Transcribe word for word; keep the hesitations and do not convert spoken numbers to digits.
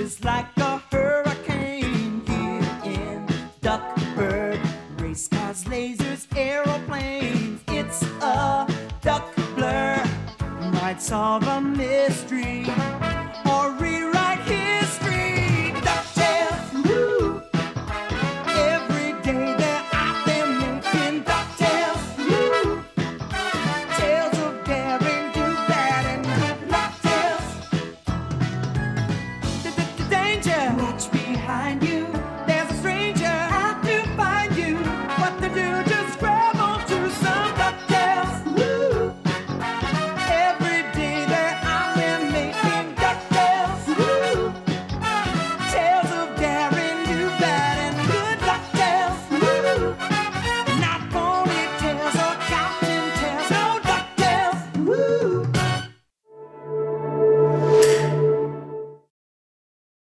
is like a hurricane here in Duckburg. Race cars, lasers, aeroplanes. It's a duck blur. Might solve a mystery.